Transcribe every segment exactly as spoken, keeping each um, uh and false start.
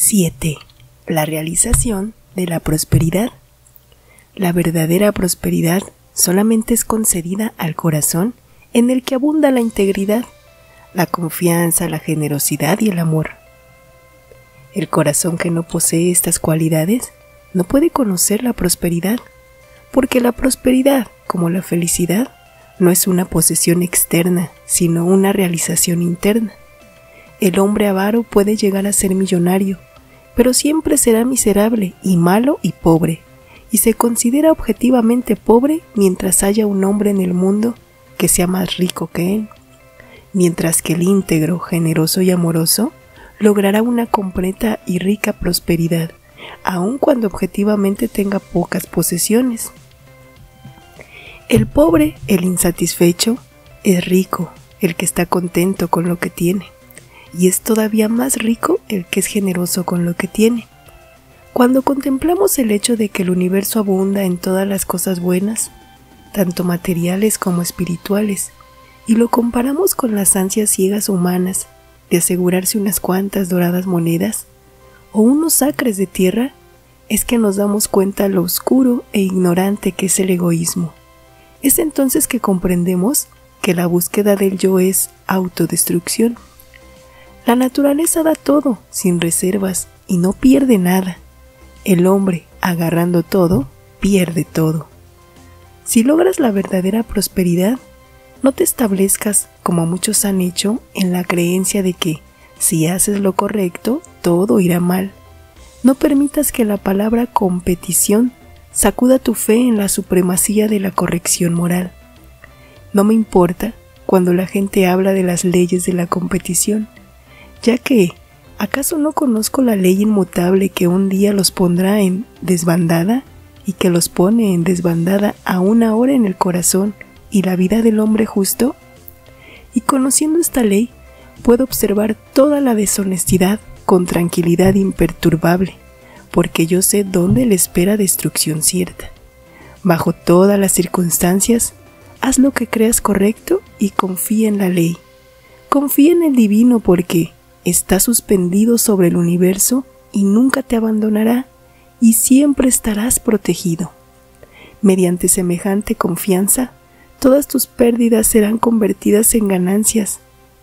siete. La realización de la prosperidad. La verdadera prosperidad solamente es concedida al corazón en el que abunda la integridad, la confianza, la generosidad y el amor. El corazón que no posee estas cualidades no puede conocer la prosperidad, porque la prosperidad, como la felicidad, no es una posesión externa, sino una realización interna. El hombre avaro puede llegar a ser millonario, pero siempre será miserable y malo y pobre, y se considera objetivamente pobre mientras haya un hombre en el mundo que sea más rico que él, mientras que el íntegro, generoso y amoroso logrará una completa y rica prosperidad, aun cuando objetivamente tenga pocas posesiones. El pobre, el insatisfecho, es rico, el que está contento con lo que tiene, y es todavía más rico el que es generoso con lo que tiene. Cuando contemplamos el hecho de que el universo abunda en todas las cosas buenas, tanto materiales como espirituales, y lo comparamos con las ansias ciegas humanas de asegurarse unas cuantas doradas monedas o unos acres de tierra, es que nos damos cuenta lo oscuro e ignorante que es el egoísmo. Es entonces que comprendemos que la búsqueda del yo es autodestrucción. La naturaleza da todo, sin reservas, y no pierde nada. El hombre, agarrando todo, pierde todo. Si logras la verdadera prosperidad, no te establezcas, como muchos han hecho, en la creencia de que, si haces lo correcto, todo irá mal. No permitas que la palabra competición sacuda tu fe en la supremacía de la corrección moral. No me importa cuando la gente habla de las leyes de la competición, ya que, ¿acaso no conozco la ley inmutable que un día los pondrá en desbandada y que los pone en desbandada aún ahora en el corazón y la vida del hombre justo? Y conociendo esta ley, puedo observar toda la deshonestidad con tranquilidad imperturbable, porque yo sé dónde le espera destrucción cierta. Bajo todas las circunstancias, haz lo que creas correcto y confía en la ley. Confía en el divino porque está suspendido sobre el universo y nunca te abandonará, y siempre estarás protegido. Mediante semejante confianza, todas tus pérdidas serán convertidas en ganancias,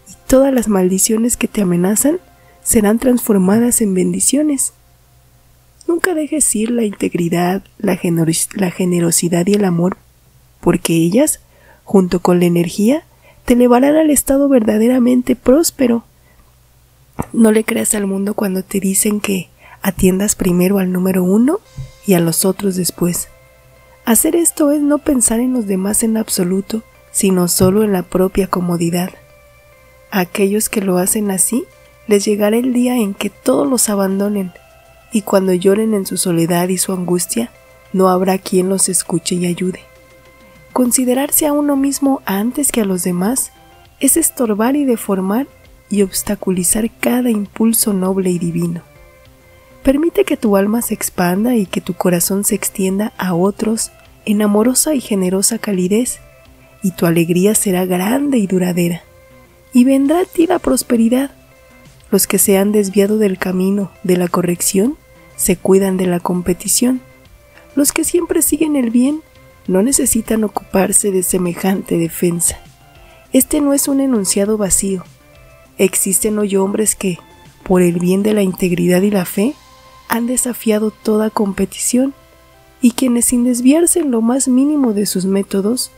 y todas las maldiciones que te amenazan serán transformadas en bendiciones. Nunca dejes ir la integridad, la, generos- la generosidad y el amor, porque ellas, junto con la energía, te elevarán al estado verdaderamente próspero. No le creas al mundo cuando te dicen que atiendas primero al número uno y a los otros después. Hacer esto es no pensar en los demás en absoluto, sino solo en la propia comodidad. A aquellos que lo hacen así, les llegará el día en que todos los abandonen, y cuando lloren en su soledad y su angustia, no habrá quien los escuche y ayude. Considerarse a uno mismo antes que a los demás es estorbar y deformar y obstaculizar cada impulso noble y divino. Permite que tu alma se expanda y que tu corazón se extienda a otros en amorosa y generosa calidez, y tu alegría será grande y duradera, y vendrá a ti la prosperidad. Los que se han desviado del camino de la corrección se cuidan de la competición. Los que siempre siguen el bien no necesitan ocuparse de semejante defensa. Este no es un enunciado vacío. Existen hoy hombres que, por el bien de la integridad y la fe, han desafiado toda competición, y quienes, sin desviarse en lo más mínimo de sus métodos,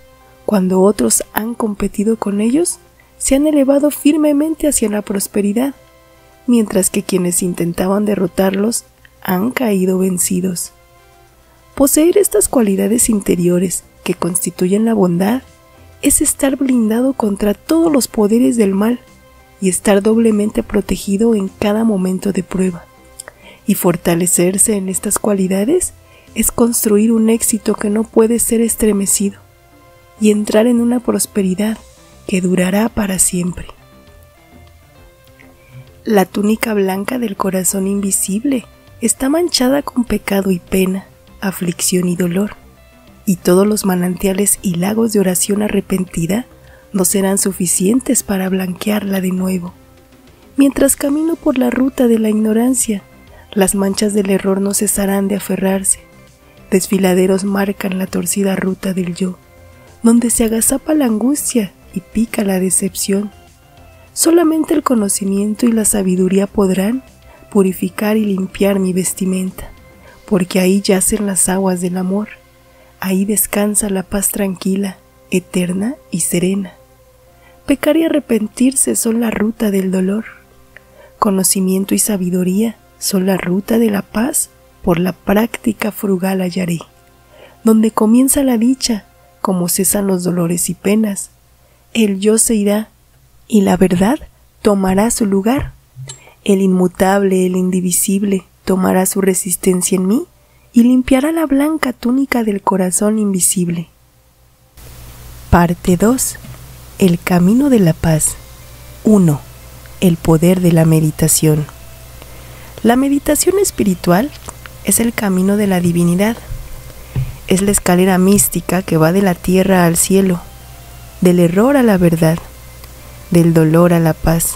cuando otros han competido con ellos, se han elevado firmemente hacia la prosperidad, mientras que quienes intentaban derrotarlos han caído vencidos. Poseer estas cualidades interiores que constituyen la bondad es estar blindado contra todos los poderes del mal y estar doblemente protegido en cada momento de prueba. Y fortalecerse en estas cualidades es construir un éxito que no puede ser estremecido y entrar en una prosperidad que durará para siempre. La túnica blanca del corazón invisible está manchada con pecado y pena, aflicción y dolor, y todos los manantiales y lagos de oración arrepentida no serán suficientes para blanquearla de nuevo. Mientras camino por la ruta de la ignorancia, Las manchas del error no cesarán de aferrarse. Desfiladeros marcan la torcida ruta del yo, donde se agazapa la angustia y pica la decepción. Solamente el conocimiento y la sabiduría podrán purificar y limpiar mi vestimenta, porque ahí yacen las aguas del amor, ahí descansa la paz tranquila, eterna y serena. Pecar y arrepentirse son la ruta del dolor. Conocimiento y sabiduría son la ruta de la paz, por la práctica frugal hallaré, donde comienza la dicha, como cesan los dolores y penas. El yo se irá, y la verdad tomará su lugar. El inmutable, el indivisible, tomará su resistencia en mí y limpiará la blanca túnica del corazón invisible. Parte dos. El camino de la paz. uno. El poder de la meditación. La meditación espiritual es el camino de la divinidad. Es la escalera mística que va de la tierra al cielo, del error a la verdad, del dolor a la paz.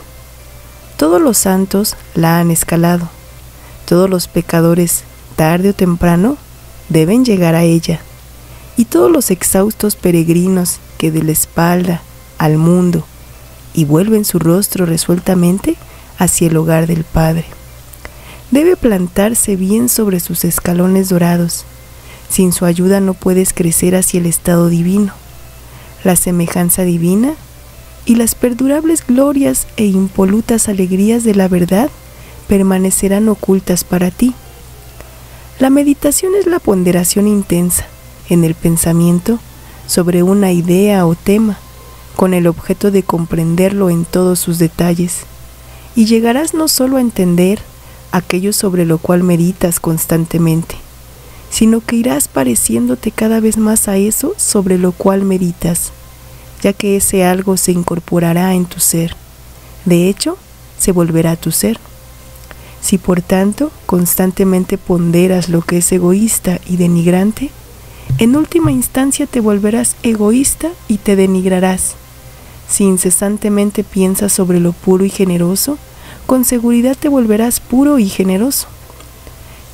Todos los santos la han escalado. Todos los pecadores, tarde o temprano, deben llegar a ella. Y todos los exhaustos peregrinos que de la espalda al mundo y vuelven su rostro resueltamente hacia el hogar del Padre, debe plantarse bien sobre sus escalones dorados. Sin su ayuda no puedes crecer hacia el estado divino, la semejanza divina y las perdurables glorias e impolutas alegrías de la verdad permanecerán ocultas para ti. La meditación es la ponderación intensa en el pensamiento sobre una idea o tema, con el objeto de comprenderlo en todos sus detalles, y llegarás no solo a entender aquello sobre lo cual meditas constantemente, sino que irás pareciéndote cada vez más a eso sobre lo cual meditas, ya que ese algo se incorporará en tu ser, de hecho, se volverá tu ser. Si por tanto constantemente ponderas lo que es egoísta y denigrante, en última instancia te volverás egoísta y te denigrarás. Si incesantemente piensas sobre lo puro y generoso, con seguridad te volverás puro y generoso.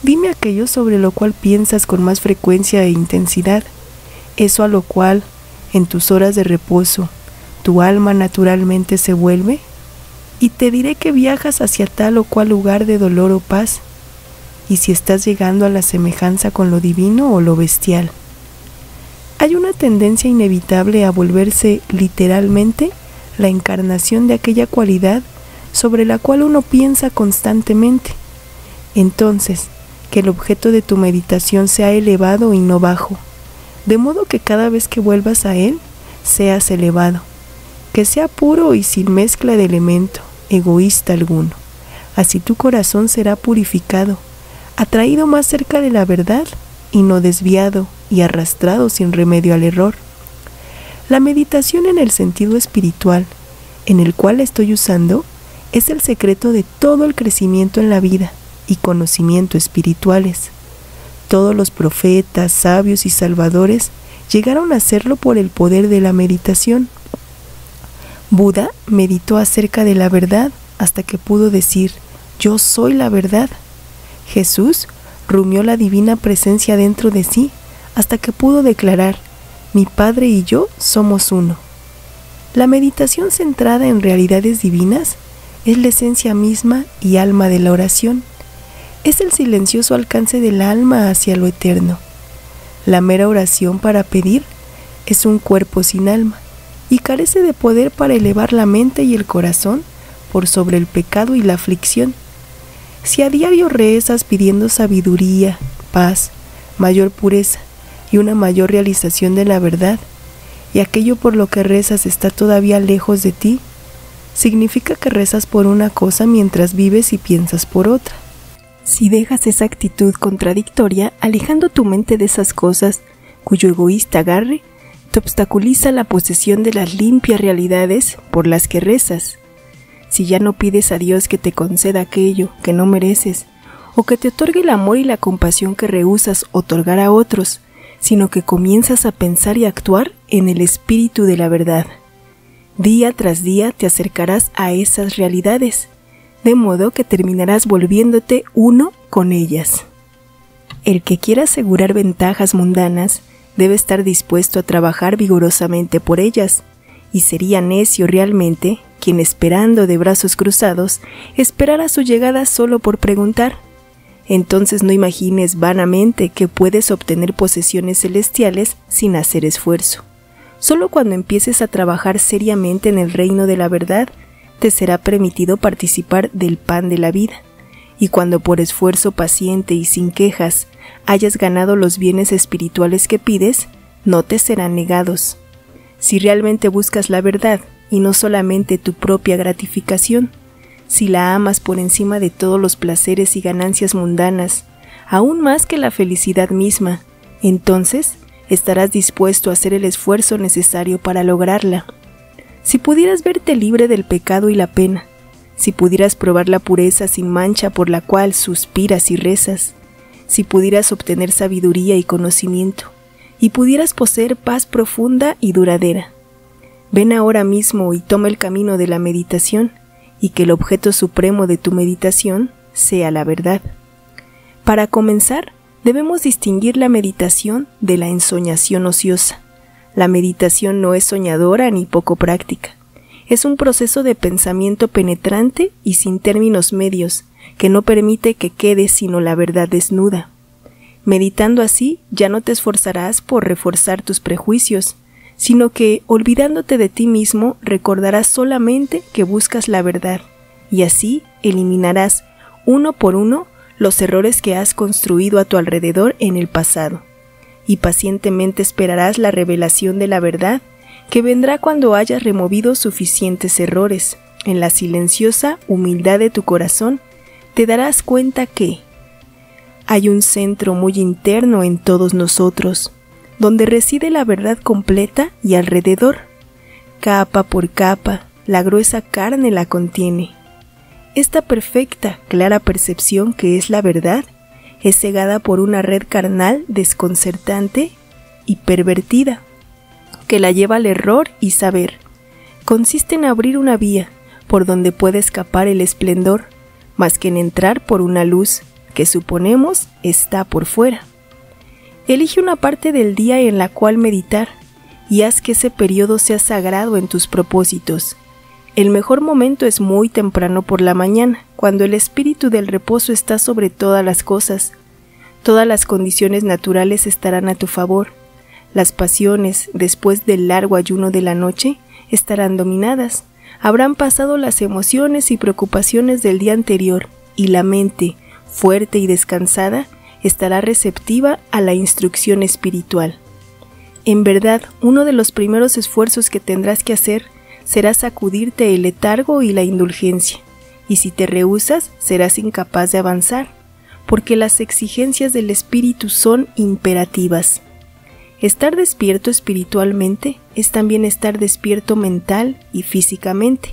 Dime aquello sobre lo cual piensas con más frecuencia e intensidad, eso a lo cual, en tus horas de reposo, tu alma naturalmente se vuelve, y te diré que viajas hacia tal o cual lugar de dolor o paz, y si estás llegando a la semejanza con lo divino o lo bestial. Hay una tendencia inevitable a volverse literalmente la encarnación de aquella cualidad sobre la cual uno piensa constantemente. Entonces, que el objeto de tu meditación sea elevado y no bajo, de modo que cada vez que vuelvas a él, seas elevado, que sea puro y sin mezcla de elemento egoísta alguno. Así tu corazón será purificado, atraído más cerca de la verdad y no desviado y arrastrado sin remedio al error. La meditación en el sentido espiritual, en el cual la estoy usando, es el secreto de todo el crecimiento en la vida y conocimiento espirituales. Todos los profetas, sabios y salvadores llegaron a hacerlo por el poder de la meditación. Buda meditó acerca de la verdad hasta que pudo decir, yo soy la verdad. Jesús rumió la divina presencia dentro de sí hasta que pudo declarar, mi Padre y yo somos uno. La meditación centrada en realidades divinas es la esencia misma y alma de la oración. Es el silencioso alcance del alma hacia lo eterno. La mera oración para pedir es un cuerpo sin alma y carece de poder para elevar la mente y el corazón por sobre el pecado y la aflicción. Si a diario rezas pidiendo sabiduría, paz, mayor pureza y una mayor realización de la verdad, y aquello por lo que rezas está todavía lejos de ti, significa que rezas por una cosa mientras vives y piensas por otra. Si dejas esa actitud contradictoria, alejando tu mente de esas cosas cuyo egoísta agarre te obstaculiza la posesión de las limpias realidades por las que rezas. Si ya no pides a Dios que te conceda aquello que no mereces, o que te otorgue el amor y la compasión que rehusas otorgar a otros, sino que comienzas a pensar y actuar en el espíritu de la verdad. Día tras día te acercarás a esas realidades, de modo que terminarás volviéndote uno con ellas. El que quiera asegurar ventajas mundanas debe estar dispuesto a trabajar vigorosamente por ellas, y sería necio realmente quien, esperando de brazos cruzados, esperara su llegada solo por preguntar. Entonces no imagines vanamente que puedes obtener posesiones celestiales sin hacer esfuerzo. Solo cuando empieces a trabajar seriamente en el reino de la verdad, te será permitido participar del pan de la vida. Y cuando por esfuerzo paciente y sin quejas hayas ganado los bienes espirituales que pides, no te serán negados. Si realmente buscas la verdad, y no solamente tu propia gratificación, si la amas por encima de todos los placeres y ganancias mundanas, aún más que la felicidad misma, entonces estarás dispuesto a hacer el esfuerzo necesario para lograrla. Si pudieras verte libre del pecado y la pena, si pudieras probar la pureza sin mancha por la cual suspiras y rezas, si pudieras obtener sabiduría y conocimiento, y pudieras poseer paz profunda y duradera. Ven ahora mismo y toma el camino de la meditación, y que el objeto supremo de tu meditación sea la verdad. Para comenzar, debemos distinguir la meditación de la ensoñación ociosa. La meditación no es soñadora ni poco práctica. Es un proceso de pensamiento penetrante y sin términos medios, que no permite que quede sino la verdad desnuda. Meditando así, ya no te esforzarás por reforzar tus prejuicios, sino que, olvidándote de ti mismo, recordarás solamente que buscas la verdad, y así eliminarás, uno por uno, los errores que has construido a tu alrededor en el pasado. Y pacientemente esperarás la revelación de la verdad, que vendrá cuando hayas removido suficientes errores. En la silenciosa humildad de tu corazón, te darás cuenta que hay un centro muy interno en todos nosotros, donde reside la verdad completa y alrededor. Capa por capa, la gruesa carne la contiene. Esta perfecta, clara percepción que es la verdad, es cegada por una red carnal desconcertante y pervertida, que la lleva al error y saber. Consiste en abrir una vía por donde puede escapar el esplendor, más que en entrar por una luz que suponemos está por fuera. Elige una parte del día en la cual meditar y haz que ese periodo sea sagrado en tus propósitos. El mejor momento es muy temprano por la mañana, cuando el espíritu del reposo está sobre todas las cosas. Todas las condiciones naturales estarán a tu favor. Las pasiones, después del largo ayuno de la noche, estarán dominadas. Habrán pasado las emociones y preocupaciones del día anterior, y la mente, fuerte y descansada, estará receptiva a la instrucción espiritual. En verdad, uno de los primeros esfuerzos que tendrás que hacer será sacudirte el letargo y la indulgencia, y si te rehusas, serás incapaz de avanzar, porque las exigencias del espíritu son imperativas. Estar despierto espiritualmente es también estar despierto mental y físicamente.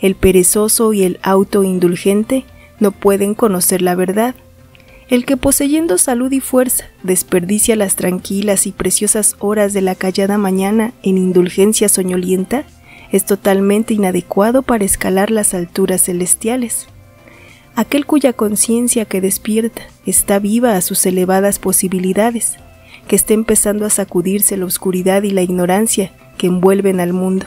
El perezoso y el autoindulgente no pueden conocer la verdad. El que, poseyendo salud y fuerza, desperdicia las tranquilas y preciosas horas de la callada mañana en indulgencia soñolienta, es totalmente inadecuado para escalar las alturas celestiales. Aquel cuya conciencia que despierta está viva a sus elevadas posibilidades, que está empezando a sacudirse la oscuridad y la ignorancia que envuelven al mundo,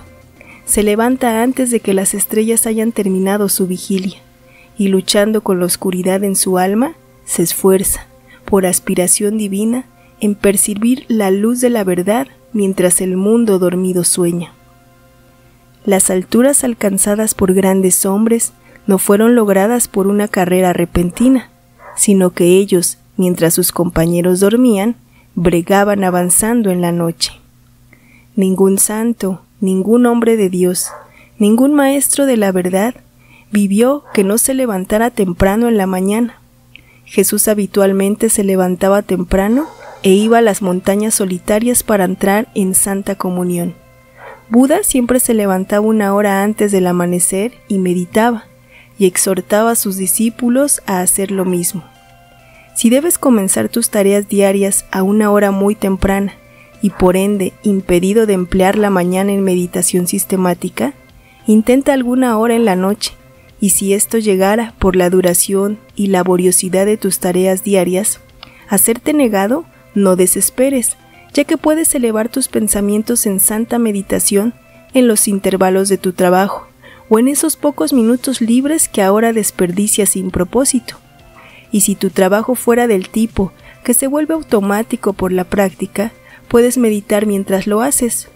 se levanta antes de que las estrellas hayan terminado su vigilia, y luchando con la oscuridad en su alma, se esfuerza, por aspiración divina, en percibir la luz de la verdad mientras el mundo dormido sueña. Las alturas alcanzadas por grandes hombres no fueron logradas por una carrera repentina, sino que ellos, mientras sus compañeros dormían, bregaban avanzando en la noche. Ningún santo, ningún hombre de Dios, ningún maestro de la verdad, vivió que no se levantara temprano en la mañana. Jesús habitualmente se levantaba temprano e iba a las montañas solitarias para entrar en Santa Comunión. Buda siempre se levantaba una hora antes del amanecer y meditaba, y exhortaba a sus discípulos a hacer lo mismo. Si debes comenzar tus tareas diarias a una hora muy temprana, y por ende impedido de emplear la mañana en meditación sistemática, intenta alguna hora en la noche, y si esto llegara, por la duración y laboriosidad de tus tareas diarias, a serte negado, no desesperes, ya que puedes elevar tus pensamientos en santa meditación en los intervalos de tu trabajo o en esos pocos minutos libres que ahora desperdicias sin propósito. Y si tu trabajo fuera del tipo que se vuelve automático por la práctica, puedes meditar mientras lo haces.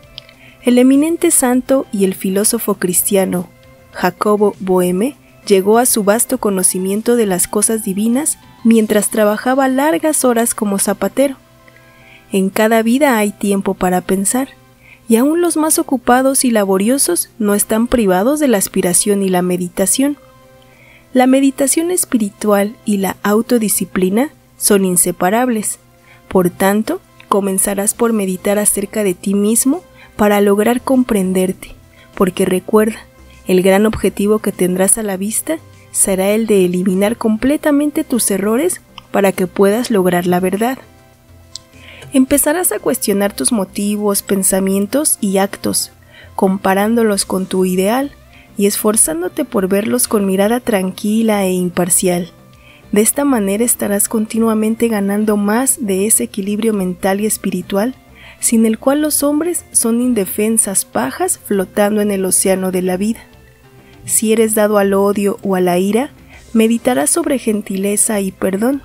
El eminente santo y el filósofo cristiano Jacobo Boehme llegó a su vasto conocimiento de las cosas divinas mientras trabajaba largas horas como zapatero. En cada vida hay tiempo para pensar, y aún los más ocupados y laboriosos no están privados de la aspiración y la meditación. La meditación espiritual y la autodisciplina son inseparables. Por tanto, comenzarás por meditar acerca de ti mismo para lograr comprenderte, porque recuerda, el gran objetivo que tendrás a la vista será el de eliminar completamente tus errores para que puedas lograr la verdad. Empezarás a cuestionar tus motivos, pensamientos y actos, comparándolos con tu ideal y esforzándote por verlos con mirada tranquila e imparcial. De esta manera estarás continuamente ganando más de ese equilibrio mental y espiritual, sin el cual los hombres son indefensas pajas flotando en el océano de la vida. Si eres dado al odio o a la ira, meditarás sobre gentileza y perdón,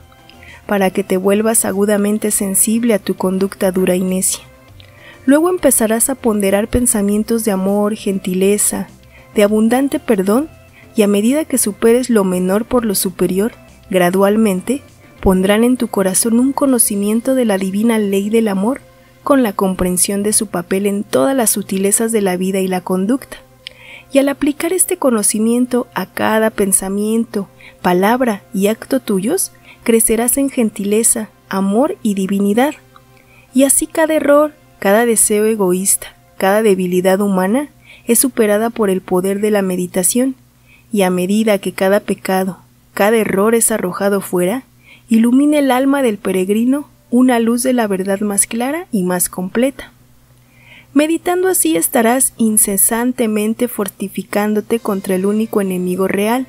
para que te vuelvas agudamente sensible a tu conducta dura y necia. Luego empezarás a ponderar pensamientos de amor, gentileza, de abundante perdón, y a medida que superes lo menor por lo superior, gradualmente pondrán en tu corazón un conocimiento de la divina ley del amor, con la comprensión de su papel en todas las sutilezas de la vida y la conducta. Y al aplicar este conocimiento a cada pensamiento, palabra y acto tuyos, crecerás en gentileza, amor y divinidad. Y así cada error, cada deseo egoísta, cada debilidad humana es superada por el poder de la meditación, y a medida que cada pecado, cada error es arrojado fuera, ilumina el alma del peregrino una luz de la verdad más clara y más completa. Meditando así estarás incesantemente fortificándote contra el único enemigo real,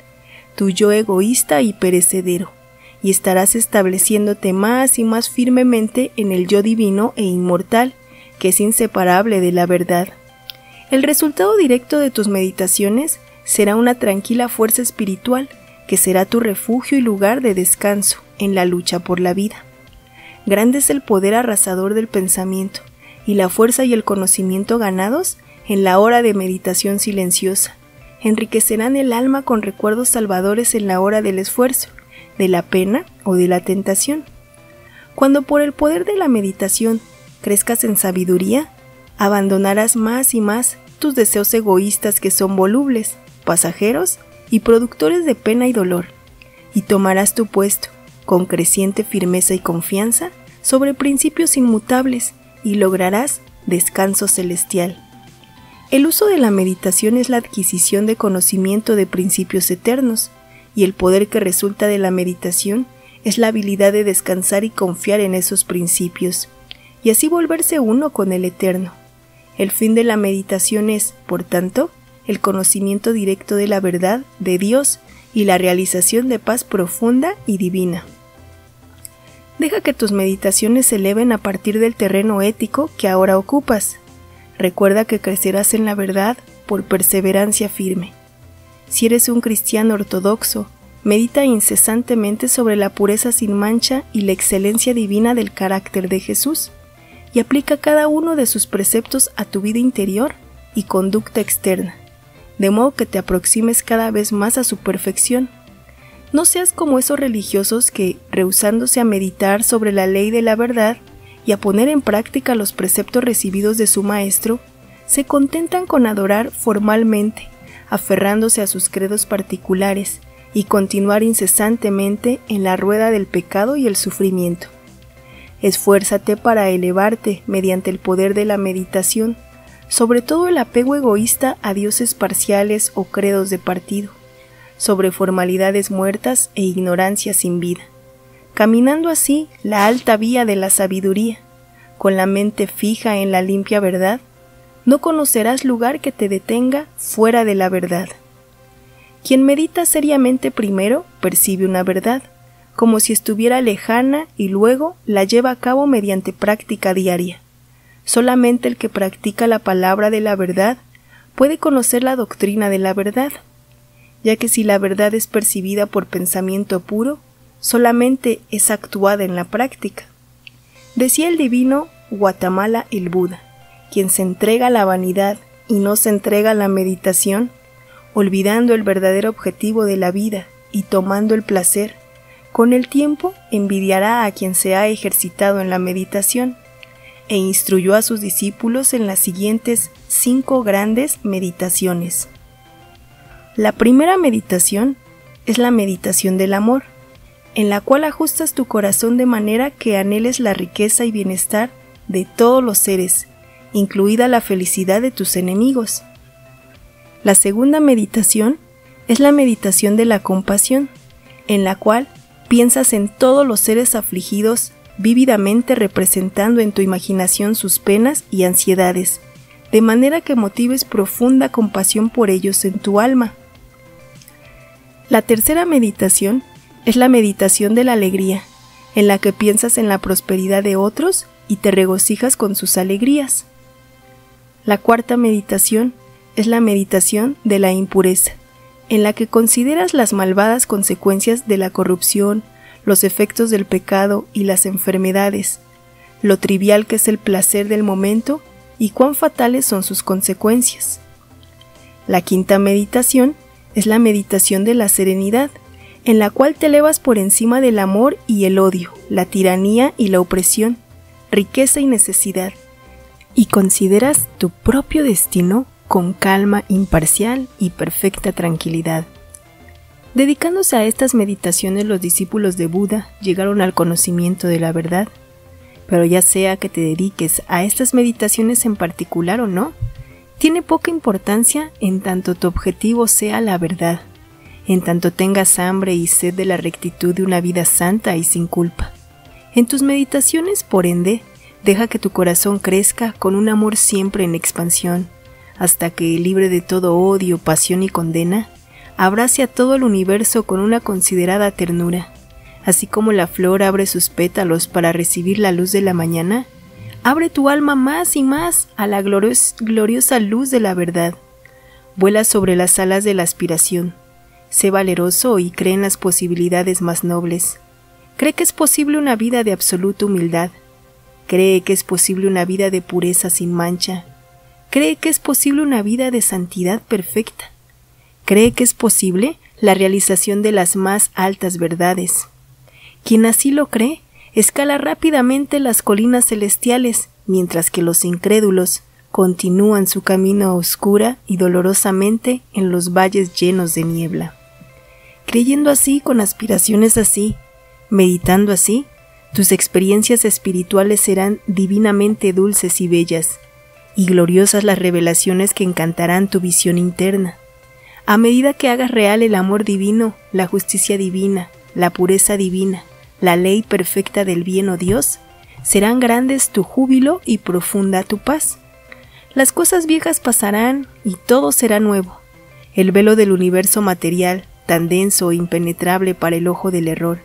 tu yo egoísta y perecedero, y estarás estableciéndote más y más firmemente en el yo divino e inmortal, que es inseparable de la verdad. El resultado directo de tus meditaciones será una tranquila fuerza espiritual, que será tu refugio y lugar de descanso en la lucha por la vida. Grande es el poder arrasador del pensamiento, y la fuerza y el conocimiento ganados en la hora de meditación silenciosa enriquecerán el alma con recuerdos salvadores en la hora del esfuerzo, de la pena o de la tentación. Cuando por el poder de la meditación crezcas en sabiduría, abandonarás más y más tus deseos egoístas que son volubles, pasajeros y productores de pena y dolor, y tomarás tu puesto, con creciente firmeza y confianza, sobre principios inmutables, y lograrás descanso celestial. El uso de la meditación es la adquisición de conocimiento de principios eternos, y el poder que resulta de la meditación es la habilidad de descansar y confiar en esos principios, y así volverse uno con el eterno. El fin de la meditación es, por tanto, el conocimiento directo de la verdad de Dios y la realización de paz profunda y divina. Deja que tus meditaciones se eleven a partir del terreno ético que ahora ocupas. Recuerda que crecerás en la verdad por perseverancia firme. Si eres un cristiano ortodoxo, medita incesantemente sobre la pureza sin mancha y la excelencia divina del carácter de Jesús, y aplica cada uno de sus preceptos a tu vida interior y conducta externa, de modo que te aproximes cada vez más a su perfección. No seas como esos religiosos que, rehusándose a meditar sobre la ley de la verdad y a poner en práctica los preceptos recibidos de su maestro, se contentan con adorar formalmente, aferrándose a sus credos particulares, y continuar incesantemente en la rueda del pecado y el sufrimiento. Esfuérzate para elevarte mediante el poder de la meditación, sobre todo el apego egoísta a dioses parciales o credos de partido, sobre formalidades muertas e ignorancia sin vida, caminando así la alta vía de la sabiduría, con la mente fija en la limpia verdad, no conocerás lugar que te detenga fuera de la verdad. Quien medita seriamente primero percibe una verdad, como si estuviera lejana, y luego la lleva a cabo mediante práctica diaria. Solamente el que practica la palabra de la verdad puede conocer la doctrina de la verdad, ya que si la verdad es percibida por pensamiento puro, solamente es actuada en la práctica. Decía el divino Gautama el Buda: quien se entrega a la vanidad y no se entrega a la meditación, olvidando el verdadero objetivo de la vida y tomando el placer, con el tiempo envidiará a quien se ha ejercitado en la meditación. E instruyó a sus discípulos en las siguientes cinco grandes meditaciones. La primera meditación es la meditación del amor, en la cual ajustas tu corazón de manera que anheles la riqueza y bienestar de todos los seres, incluida la felicidad de tus enemigos. La segunda meditación es la meditación de la compasión, en la cual piensas en todos los seres afligidos, vívidamente representando en tu imaginación sus penas y ansiedades, de manera que motives profunda compasión por ellos en tu alma. La tercera meditación es la meditación de la alegría, en la que piensas en la prosperidad de otros y te regocijas con sus alegrías. La cuarta meditación es la meditación de la impureza, en la que consideras las malvadas consecuencias de la corrupción, los efectos del pecado y las enfermedades, lo trivial que es el placer del momento y cuán fatales son sus consecuencias. La quinta meditación es la meditación de la serenidad, en la cual te elevas por encima del amor y el odio, la tiranía y la opresión, riqueza y necesidad, y consideras tu propio destino con calma imparcial y perfecta tranquilidad. Dedicándose a estas meditaciones, los discípulos de Buda llegaron al conocimiento de la verdad. Pero ya sea que te dediques a estas meditaciones en particular o no, tiene poca importancia en tanto tu objetivo sea la verdad, en tanto tengas hambre y sed de la rectitud de una vida santa y sin culpa. En tus meditaciones, por ende, deja que tu corazón crezca con un amor siempre en expansión, hasta que, libre de todo odio, pasión y condena, abrace a todo el universo con una considerada ternura. Así como la flor abre sus pétalos para recibir la luz de la mañana, abre tu alma más y más a la glorios, gloriosa luz de la verdad. Vuela sobre las alas de la aspiración. Sé valeroso y cree en las posibilidades más nobles. Cree que es posible una vida de absoluta humildad. Cree que es posible una vida de pureza sin mancha. Cree que es posible una vida de santidad perfecta. Cree que es posible la realización de las más altas verdades. Quien así lo cree, escala rápidamente las colinas celestiales, mientras que los incrédulos continúan su camino oscura y dolorosamente en los valles llenos de niebla. Creyendo así, con aspiraciones así, meditando así, tus experiencias espirituales serán divinamente dulces y bellas, y gloriosas las revelaciones que encantarán tu visión interna. A medida que hagas real el amor divino, la justicia divina, la pureza divina, la ley perfecta del bien o Dios, serán grandes tu júbilo y profunda tu paz. Las cosas viejas pasarán y todo será nuevo. El velo del universo material, tan denso e impenetrable para el ojo del error,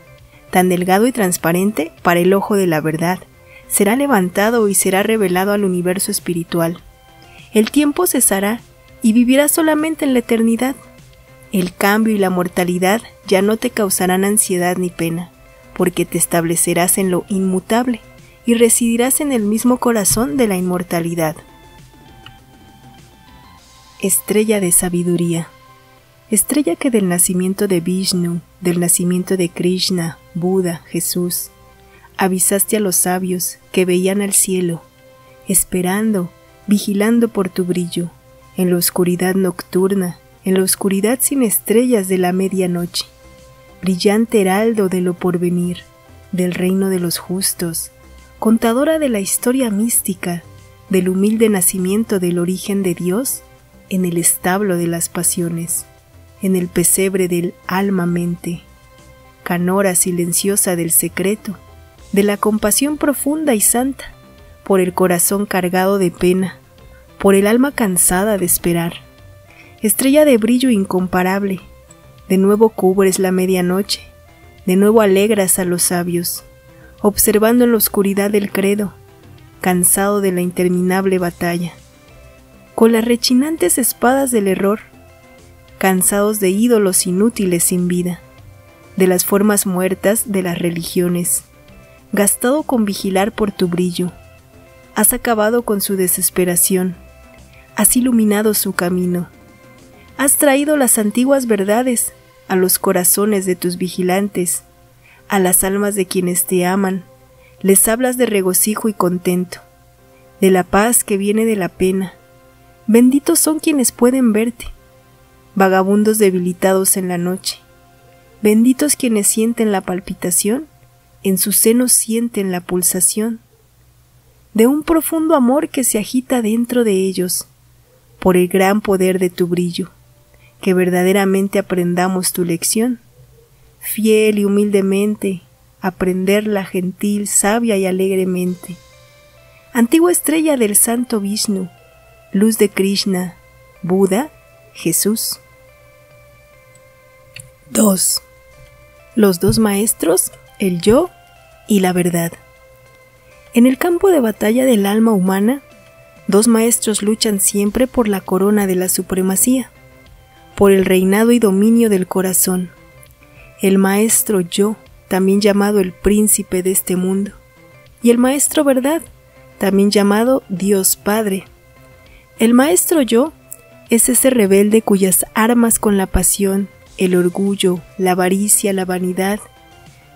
tan delgado y transparente para el ojo de la verdad, será levantado y será revelado al universo espiritual. El tiempo cesará y vivirás solamente en la eternidad. El cambio y la mortalidad ya no te causarán ansiedad ni pena, porque te establecerás en lo inmutable y residirás en el mismo corazón de la inmortalidad. Estrella de sabiduría. Estrella que del nacimiento de Vishnu, del nacimiento de Krishna, Buda, Jesús, avisaste a los sabios que veían al cielo, esperando, vigilando por tu brillo, en la oscuridad nocturna, en la oscuridad sin estrellas de la medianoche, brillante heraldo de lo porvenir, del reino de los justos, contadora de la historia mística, del humilde nacimiento del origen de Dios, en el establo de las pasiones, en el pesebre del alma-mente, canora silenciosa del secreto, de la compasión profunda y santa, por el corazón cargado de pena, por el alma cansada de esperar. Estrella de brillo incomparable, de nuevo cubres la medianoche, de nuevo alegras a los sabios, observando en la oscuridad el credo, cansado de la interminable batalla, con las rechinantes espadas del error, cansados de ídolos inútiles sin vida, de las formas muertas de las religiones, gastado con vigilar por tu brillo, has acabado con su desesperación, has iluminado su camino, has traído las antiguas verdades a los corazones de tus vigilantes, a las almas de quienes te aman, les hablas de regocijo y contento, de la paz que viene de la pena. Benditos son quienes pueden verte, vagabundos debilitados en la noche, benditos quienes sienten la palpitación, en sus senos sienten la pulsación, de un profundo amor que se agita dentro de ellos, por el gran poder de tu brillo, que verdaderamente aprendamos tu lección, fiel y humildemente, aprenderla gentil, sabia y alegremente. Antigua estrella del santo Vishnu, luz de Krishna, Buda, Jesús. dos. Los dos maestros, el yo y la verdad. En el campo de batalla del alma humana, dos maestros luchan siempre por la corona de la supremacía, por el reinado y dominio del corazón. El maestro yo, también llamado el príncipe de este mundo, y el maestro verdad, también llamado Dios Padre. El maestro yo es ese rebelde cuyas armas con la pasión, el orgullo, la avaricia, la vanidad,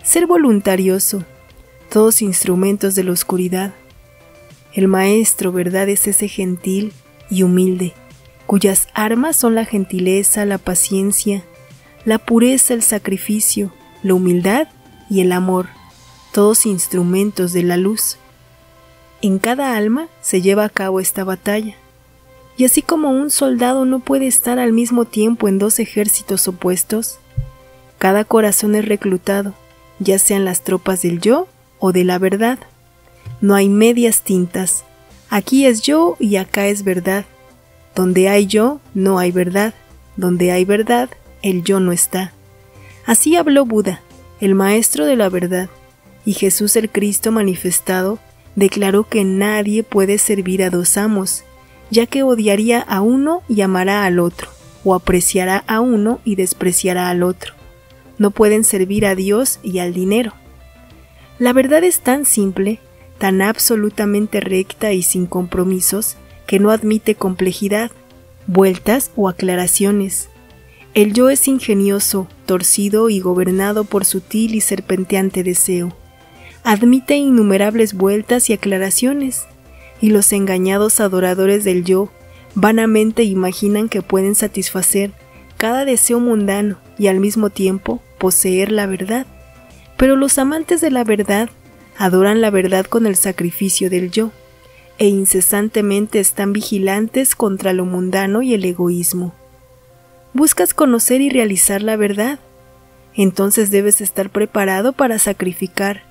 ser voluntarioso, todos instrumentos de la oscuridad. El maestro verdad es ese gentil y humilde, cuyas armas son la gentileza, la paciencia, la pureza, el sacrificio, la humildad y el amor, todos instrumentos de la luz. En cada alma se lleva a cabo esta batalla, y así como un soldado no puede estar al mismo tiempo en dos ejércitos opuestos, cada corazón es reclutado, ya sean las tropas del yo o de la verdad. No hay medias tintas, aquí es yo y acá es verdad, donde hay yo no hay verdad, donde hay verdad el yo no está. Así habló Buda, el maestro de la verdad, y Jesús el Cristo manifestado declaró que nadie puede servir a dos amos, ya que odiaría a uno y amará al otro, o apreciará a uno y despreciará al otro. No pueden servir a Dios y al dinero. La verdad es tan simple, tan absolutamente recta y sin compromisos, que no admite complejidad, vueltas o aclaraciones. El yo es ingenioso, torcido y gobernado por sutil y serpenteante deseo. Admite innumerables vueltas y aclaraciones, y los engañados adoradores del yo vanamente imaginan que pueden satisfacer cada deseo mundano y al mismo tiempo poseer la verdad. Pero los amantes de la verdad adoran la verdad con el sacrificio del yo, e incesantemente están vigilantes contra lo mundano y el egoísmo. ¿Buscas conocer y realizar la verdad? Entonces debes estar preparado para sacrificar,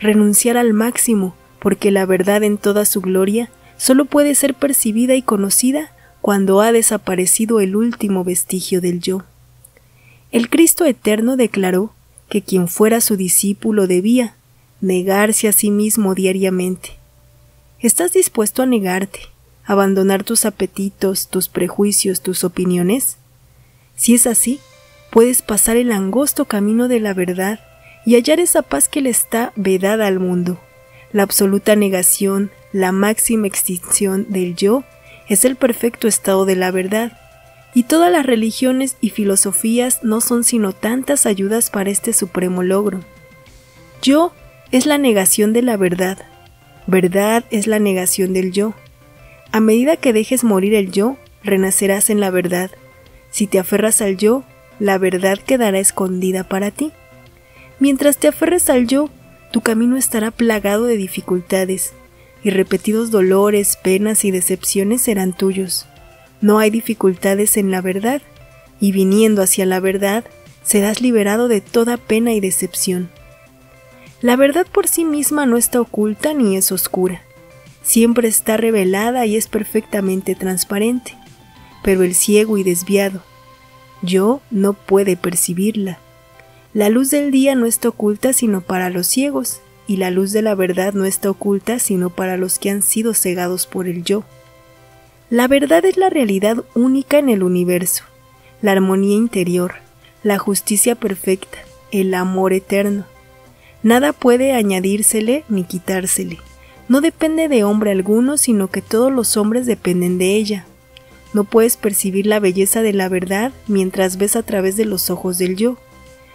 renunciar al máximo, porque la verdad en toda su gloria solo puede ser percibida y conocida cuando ha desaparecido el último vestigio del yo. El Cristo eterno declaró que quien fuera su discípulo debía negarse a sí mismo diariamente. ¿Estás dispuesto a negarte, abandonar tus apetitos, tus prejuicios, tus opiniones? Si es así, puedes pasar el angosto camino de la verdad y hallar esa paz que le está vedada al mundo. La absoluta negación, la máxima extinción del yo, es el perfecto estado de la verdad, y todas las religiones y filosofías no son sino tantas ayudas para este supremo logro. Yo es la negación de la verdad, verdad es la negación del yo. A medida que dejes morir el yo, renacerás en la verdad. Si te aferras al yo, la verdad quedará escondida para ti. Mientras te aferres al yo, tu camino estará plagado de dificultades, y repetidos dolores, penas y decepciones serán tuyos. No hay dificultades en la verdad, y viniendo hacia la verdad, serás liberado de toda pena y decepción. La verdad por sí misma no está oculta ni es oscura. Siempre está revelada y es perfectamente transparente. Pero el ciego y desviado, yo no puede percibirla. La luz del día no está oculta sino para los ciegos, y la luz de la verdad no está oculta sino para los que han sido cegados por el yo. La verdad es la realidad única en el universo, la armonía interior, la justicia perfecta, el amor eterno. Nada puede añadírsele ni quitársele. No depende de hombre alguno, sino que todos los hombres dependen de ella. No puedes percibir la belleza de la verdad mientras ves a través de los ojos del yo.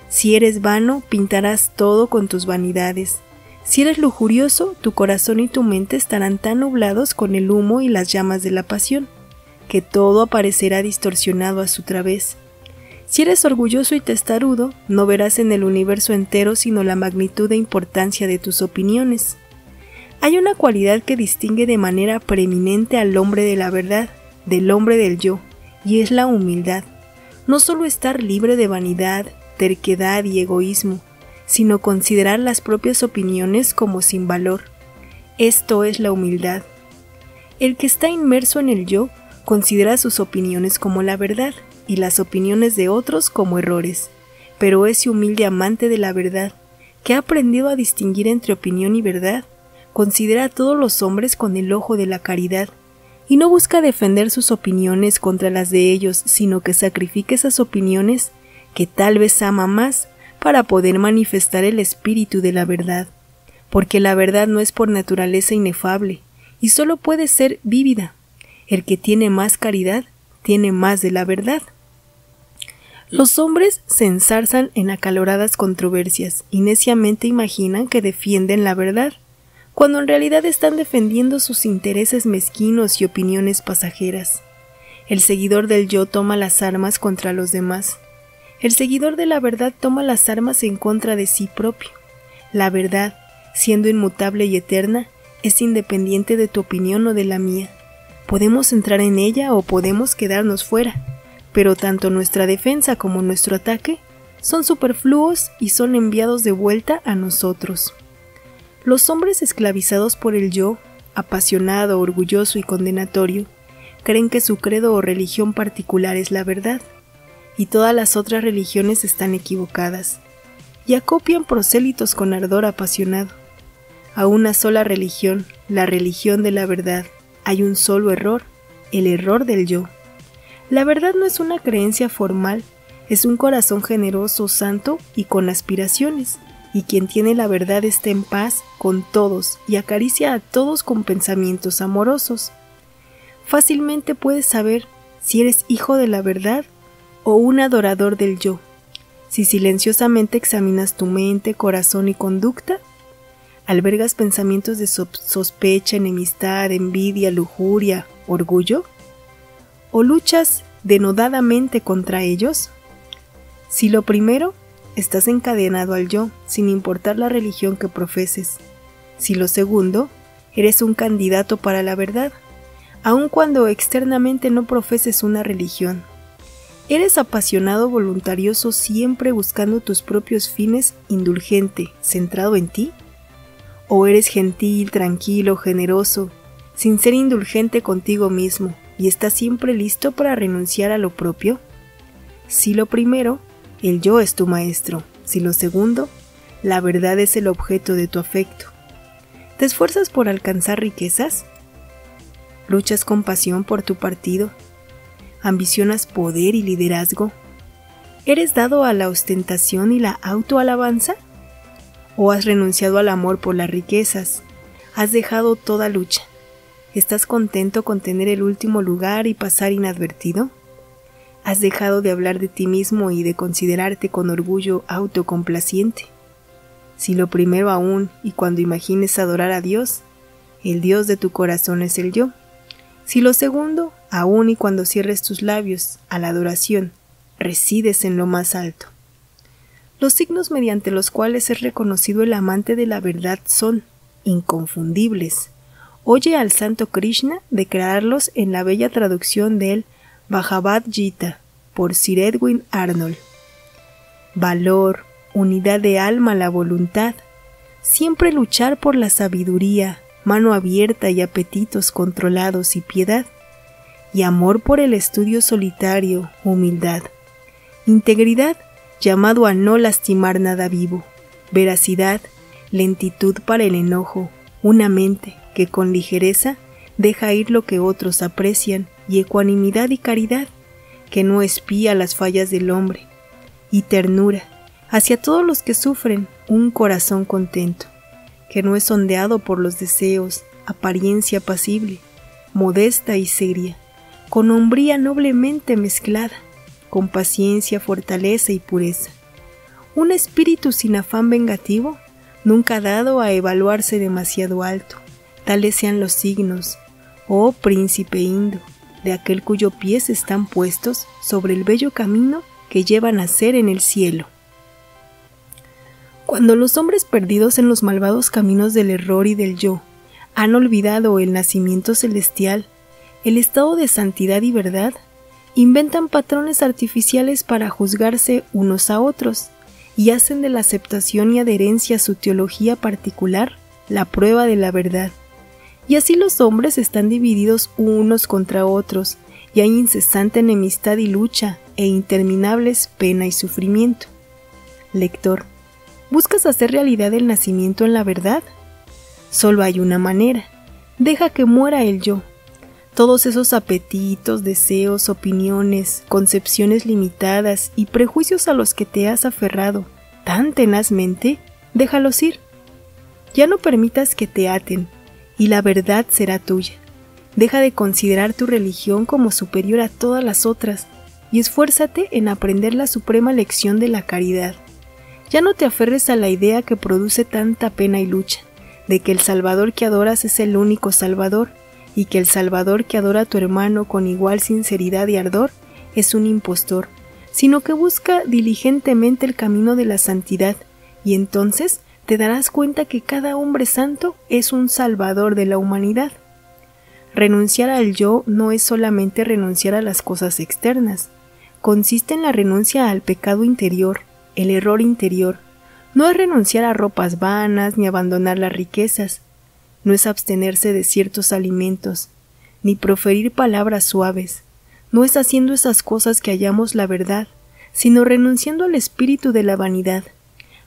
Si eres vano, pintarás todo con tus vanidades. Si eres lujurioso, tu corazón y tu mente estarán tan nublados con el humo y las llamas de la pasión, que todo aparecerá distorsionado a su través. Si eres orgulloso y testarudo, no verás en el universo entero sino la magnitud e importancia de tus opiniones. Hay una cualidad que distingue de manera preeminente al hombre de la verdad, del hombre del yo, y es la humildad. No solo estar libre de vanidad, terquedad y egoísmo, sino considerar las propias opiniones como sin valor. Esto es la humildad. El que está inmerso en el yo considera sus opiniones como la verdad y las opiniones de otros como errores, pero ese humilde amante de la verdad, que ha aprendido a distinguir entre opinión y verdad, considera a todos los hombres con el ojo de la caridad, y no busca defender sus opiniones contra las de ellos, sino que sacrifica esas opiniones que tal vez ama más para poder manifestar el espíritu de la verdad, porque la verdad no es por naturaleza inefable, y solo puede ser vívida. El que tiene más caridad, tiene más de la verdad. Los hombres se ensarzan en acaloradas controversias, y neciamente imaginan que defienden la verdad, cuando en realidad están defendiendo sus intereses mezquinos y opiniones pasajeras. El seguidor del yo toma las armas contra los demás. El seguidor de la verdad toma las armas en contra de sí propio. La verdad, siendo inmutable y eterna, es independiente de tu opinión o de la mía. Podemos entrar en ella o podemos quedarnos fuera, pero tanto nuestra defensa como nuestro ataque son superfluos y son enviados de vuelta a nosotros. Los hombres esclavizados por el yo, apasionado, orgulloso y condenatorio, creen que su credo o religión particular es la verdad, y todas las otras religiones están equivocadas, y acopian prosélitos con ardor apasionado. A una sola religión, la religión de la verdad, hay un solo error, el error del yo. La verdad no es una creencia formal, es un corazón generoso, santo y con aspiraciones. Y quien tiene la verdad está en paz con todos y acaricia a todos con pensamientos amorosos. Fácilmente puedes saber si eres hijo de la verdad o un adorador del yo, si silenciosamente examinas tu mente, corazón y conducta. ¿Albergas pensamientos de sospecha, enemistad, envidia, lujuria, orgullo? ¿O luchas denodadamente contra ellos? Si lo primero, estás encadenado al yo, sin importar la religión que profeses. Si lo segundo, eres un candidato para la verdad, aun cuando externamente no profeses una religión. Eres apasionado, voluntarioso, siempre buscando tus propios fines, indulgente, centrado en ti. O eres gentil, tranquilo, generoso, sin ser indulgente contigo mismo, y estás siempre listo para renunciar a lo propio. Si lo primero, el yo es tu maestro, si lo segundo, la verdad es el objeto de tu afecto. ¿Te esfuerzas por alcanzar riquezas? ¿Luchas con pasión por tu partido? ¿Ambicionas poder y liderazgo? ¿Eres dado a la ostentación y la autoalabanza? ¿O has renunciado al amor por las riquezas? ¿Has dejado toda lucha? ¿Estás contento con tener el último lugar y pasar inadvertido? ¿Has dejado de hablar de ti mismo y de considerarte con orgullo autocomplaciente? Si lo primero aún, y cuando imagines adorar a Dios, el Dios de tu corazón es el yo. Si lo segundo, aún y cuando cierres tus labios a la adoración, resides en lo más alto. Los signos mediante los cuales es reconocido el amante de la verdad son inconfundibles. Oye al santo Krishna declararlos en la bella traducción del Bhagavad Gita, por Sir Edwin Arnold. Valor, unidad de alma, la voluntad, siempre luchar por la sabiduría, mano abierta y apetitos controlados y piedad, y amor por el estudio solitario, humildad, Integridad, llamado a no lastimar nada vivo. Veracidad, lentitud para el enojo, una mente que con ligereza deja ir lo que otros aprecian, y ecuanimidad y caridad, que no espía las fallas del hombre, y ternura, hacia todos los que sufren, un corazón contento, que no es ondeado por los deseos, apariencia apacible, modesta y seria, con hombría noblemente mezclada, con paciencia, fortaleza y pureza. Un espíritu sin afán vengativo, nunca dado a evaluarse demasiado alto, tales sean los signos, oh príncipe indo, de aquel cuyos pies están puestos sobre el bello camino que llevan a ser en el cielo. Cuando los hombres perdidos en los malvados caminos del error y del yo, han olvidado el nacimiento celestial, el estado de santidad y verdad, inventan patrones artificiales para juzgarse unos a otros, y hacen de la aceptación y adherencia a su teología particular la prueba de la verdad. Y así los hombres están divididos unos contra otros, y hay incesante enemistad y lucha, e interminables pena y sufrimiento. Lector, ¿buscas hacer realidad el nacimiento en la verdad? Solo hay una manera, deja que muera el yo. Todos esos apetitos, deseos, opiniones, concepciones limitadas y prejuicios a los que te has aferrado tan tenazmente, déjalos ir. Ya no permitas que te aten, y la verdad será tuya. Deja de considerar tu religión como superior a todas las otras, y esfuérzate en aprender la suprema lección de la caridad. Ya no te aferres a la idea que produce tanta pena y lucha, de que el Salvador que adoras es el único Salvador, y que el Salvador que adora a tu hermano con igual sinceridad y ardor es un impostor, sino que busca diligentemente el camino de la santidad, y entonces te darás cuenta que cada hombre santo es un Salvador de la humanidad. Renunciar al yo no es solamente renunciar a las cosas externas, consiste en la renuncia al pecado interior, el error interior. No es renunciar a ropas vanas ni abandonar las riquezas, no es abstenerse de ciertos alimentos, ni proferir palabras suaves, no es haciendo esas cosas que hallamos la verdad, sino renunciando al espíritu de la vanidad,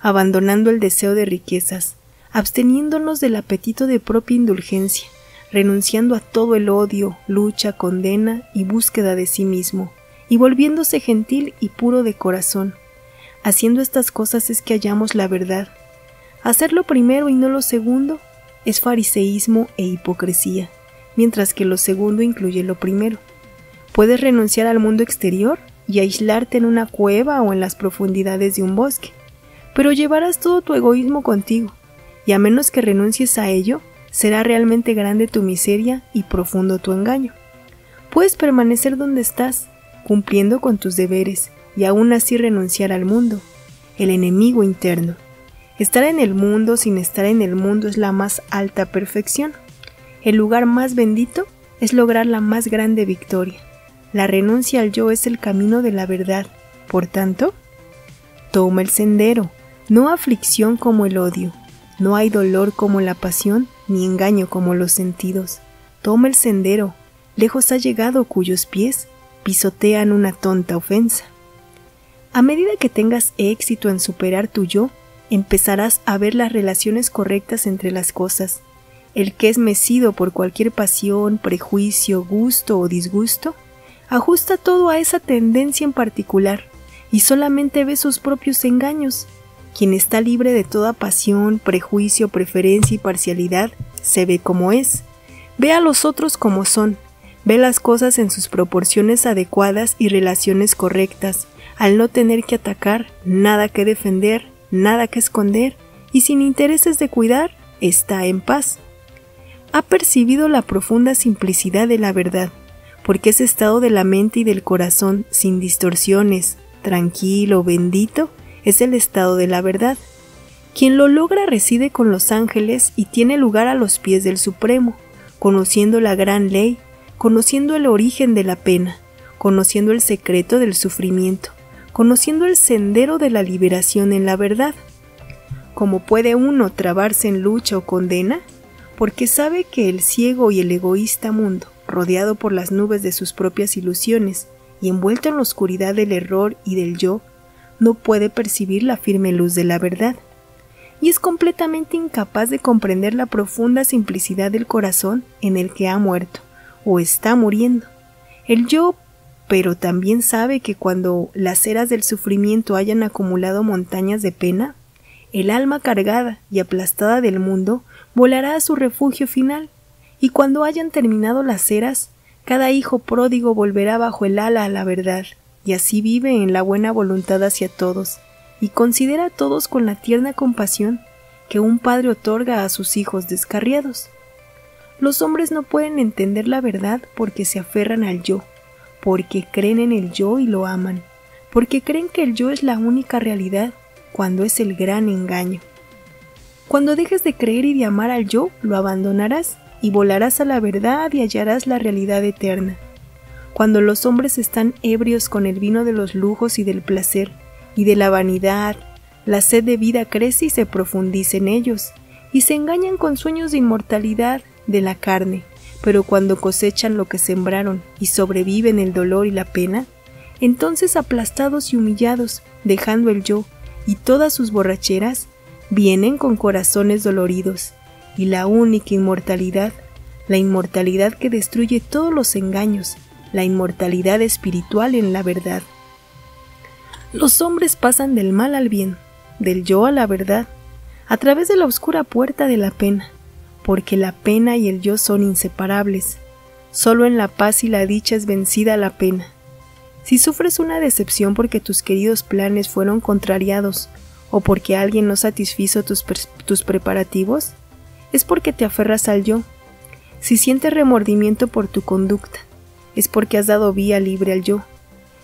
abandonando el deseo de riquezas, absteniéndonos del apetito de propia indulgencia, renunciando a todo el odio, lucha, condena y búsqueda de sí mismo, y volviéndose gentil y puro de corazón. Haciendo estas cosas es que hallamos la verdad. Hacer lo primero y no lo segundo es fariseísmo e hipocresía, mientras que lo segundo incluye lo primero. Puedes renunciar al mundo exterior y aislarte en una cueva o en las profundidades de un bosque, pero llevarás todo tu egoísmo contigo, y a menos que renuncies a ello, será realmente grande tu miseria y profundo tu engaño. Puedes permanecer donde estás, cumpliendo con tus deberes, y aún así renunciar al mundo, el enemigo interno. Estar en el mundo sin estar en el mundo es la más alta perfección. El lugar más bendito es lograr la más grande victoria. La renuncia al yo es el camino de la verdad. Por tanto, toma el sendero. No aflicción como el odio. No hay dolor como la pasión, ni engaño como los sentidos. Toma el sendero. Lejos ha llegado cuyos pies pisotean una tonta ofensa. A medida que tengas éxito en superar tu yo, empezarás a ver las relaciones correctas entre las cosas. El que es mecido por cualquier pasión, prejuicio, gusto o disgusto, ajusta todo a esa tendencia en particular y solamente ve sus propios engaños. Quien está libre de toda pasión, prejuicio, preferencia y parcialidad, se ve como es. Ve a los otros como son, ve las cosas en sus proporciones adecuadas y relaciones correctas, al no tener que atacar, nada que defender, nada que esconder, y sin intereses de cuidar, está en paz. Ha percibido la profunda simplicidad de la verdad, porque ese estado de la mente y del corazón, sin distorsiones, tranquilo, bendito, es el estado de la verdad. Quien lo logra reside con los ángeles y tiene lugar a los pies del Supremo, conociendo la gran ley, conociendo el origen de la pena, conociendo el secreto del sufrimiento, conociendo el sendero de la liberación en la verdad. ¿Cómo puede uno trabarse en lucha o condena? Porque sabe que el ciego y el egoísta mundo, rodeado por las nubes de sus propias ilusiones y envuelto en la oscuridad del error y del yo, no puede percibir la firme luz de la verdad, y es completamente incapaz de comprender la profunda simplicidad del corazón en el que ha muerto, o está muriendo. El yo, pero también sabe que cuando las eras del sufrimiento hayan acumulado montañas de pena, el alma cargada y aplastada del mundo volará a su refugio final, y cuando hayan terminado las eras, cada hijo pródigo volverá bajo el ala a la verdad, y así vive en la buena voluntad hacia todos, y considera a todos con la tierna compasión que un padre otorga a sus hijos descarriados. Los hombres no pueden entender la verdad porque se aferran al yo, porque creen en el yo y lo aman, porque creen que el yo es la única realidad, cuando es el gran engaño. Cuando dejes de creer y de amar al yo, lo abandonarás y volarás a la verdad y hallarás la realidad eterna. Cuando los hombres están ebrios con el vino de los lujos y del placer, y de la vanidad, la sed de vida crece y se profundiza en ellos, y se engañan con sueños de inmortalidad de la carne, pero cuando cosechan lo que sembraron y sobreviven el dolor y la pena, entonces aplastados y humillados, dejando el yo, y todas sus borracheras, vienen con corazones doloridos, y la única inmortalidad, la inmortalidad que destruye todos los engaños, la inmortalidad espiritual en la verdad. Los hombres pasan del mal al bien, del yo a la verdad, a través de la oscura puerta de la pena, porque la pena y el yo son inseparables. Solo en la paz y la dicha es vencida la pena. Si sufres una decepción porque tus queridos planes fueron contrariados o porque alguien no satisfizo tus, tus preparativos, es porque te aferras al yo. Si sientes remordimiento por tu conducta, es porque has dado vía libre al yo.